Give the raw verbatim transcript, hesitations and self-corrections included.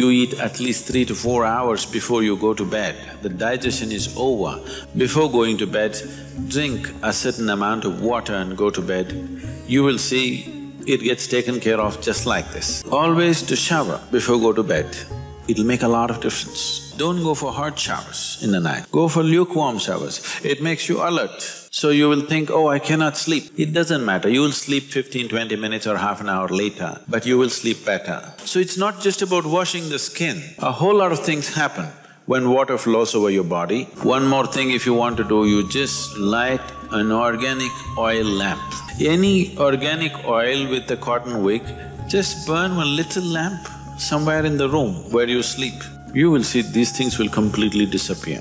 you eat at least three to four hours before you go to bed, the digestion is over. Before going to bed, drink a certain amount of water and go to bed, you will see it gets taken care of just like this. Always to shower before you go to bed, it'll make a lot of difference. Don't go for hot showers in the night, go for lukewarm showers, it makes you alert. So you will think, oh, I cannot sleep. It doesn't matter, you will sleep fifteen, twenty minutes or half an hour later, but you will sleep better. So it's not just about washing the skin, a whole lot of things happen when water flows over your body. One more thing if you want to do, you just light an organic oil lamp. Any organic oil with a cotton wick, just burn one little lamp somewhere in the room where you sleep. You will see these things will completely disappear.